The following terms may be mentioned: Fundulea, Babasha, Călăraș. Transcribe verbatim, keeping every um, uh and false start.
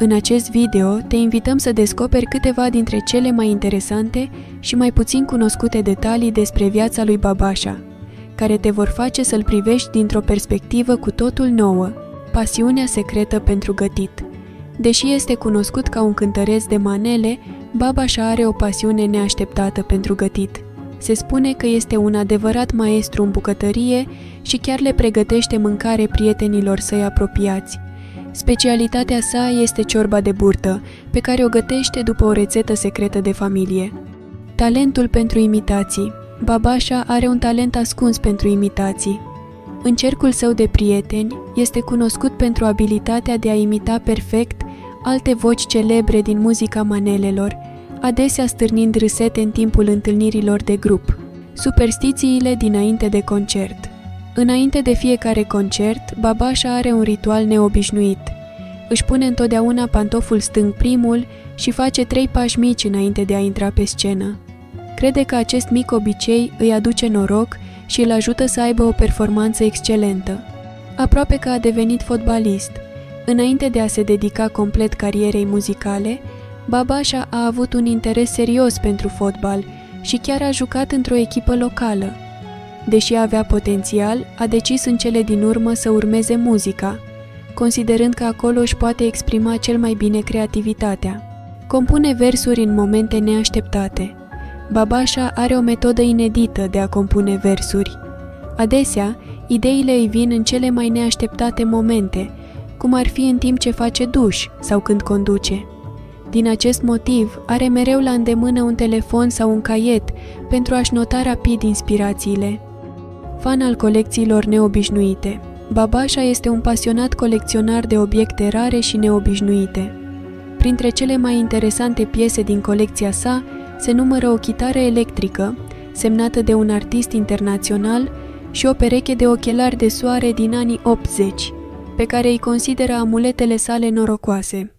În acest video te invităm să descoperi câteva dintre cele mai interesante și mai puțin cunoscute detalii despre viața lui Babasha, care te vor face să-l privești dintr-o perspectivă cu totul nouă, pasiunea secretă pentru gătit. Deși este cunoscut ca un cântăreț de manele, Babasha are o pasiune neașteptată pentru gătit. Se spune că este un adevărat maestru în bucătărie și chiar le pregătește mâncare prietenilor săi apropiați. Specialitatea sa este ciorba de burtă, pe care o gătește după o rețetă secretă de familie. Talentul pentru imitații. Babasha are un talent ascuns pentru imitații. În cercul său de prieteni, este cunoscut pentru abilitatea de a imita perfect alte voci celebre din muzica manelelor, adesea stârnind râsete în timpul întâlnirilor de grup. Superstițiile dinainte de concert. Înainte de fiecare concert, Babasha are un ritual neobișnuit. Își pune întotdeauna pantoful stâng primul și face trei pași mici înainte de a intra pe scenă. Crede că acest mic obicei îi aduce noroc și îl ajută să aibă o performanță excelentă. Aproape că a devenit fotbalist. Înainte de a se dedica complet carierei muzicale, Babasha a avut un interes serios pentru fotbal și chiar a jucat într-o echipă locală. Deși avea potențial, a decis în cele din urmă să urmeze muzica, considerând că acolo își poate exprima cel mai bine creativitatea. Compune versuri în momente neașteptate. Babasha are o metodă inedită de a compune versuri. Adesea, ideile îi vin în cele mai neașteptate momente, cum ar fi în timp ce face duș sau când conduce. Din acest motiv, are mereu la îndemână un telefon sau un caiet pentru a-și nota rapid inspirațiile. Fan al colecțiilor neobișnuite. Babasha este un pasionat colecționar de obiecte rare și neobișnuite. Printre cele mai interesante piese din colecția sa se numără o chitară electrică, semnată de un artist internațional, și o pereche de ochelari de soare din anii optzeci, pe care îi consideră amuletele sale norocoase.